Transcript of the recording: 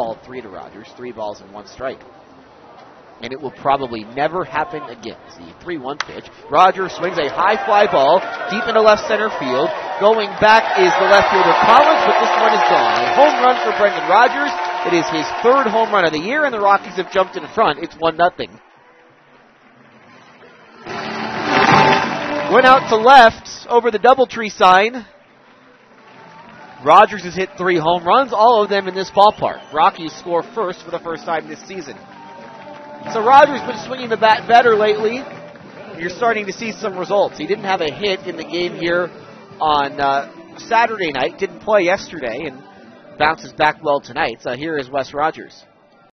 ball three to Rodgers, 3 balls and 1 strike. And it will probably never happen again. It's the 3-1 pitch. Rodgers swings a high fly ball deep into left center field. Going back is the left fielder Collins, but this one is gone. A home run for Brendan Rodgers. It is his 3rd home run of the year, and the Rockies have jumped in front. It's 1-0. Went out to left over the Doubletree sign. Rodgers has hit 3 home runs, all of them in this ballpark. Rockies score first for the first time this season. So Rodgers been swinging the bat better lately. You're starting to see some results. He didn't have a hit in the game here on Saturday night. Didn't play yesterday and bounces back well tonight. So here is Wes Rodgers.